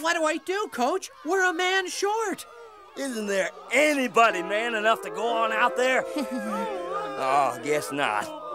What do I do, Coach? We're a man short. Isn't there anybody man enough to go on out there? Oh, guess not.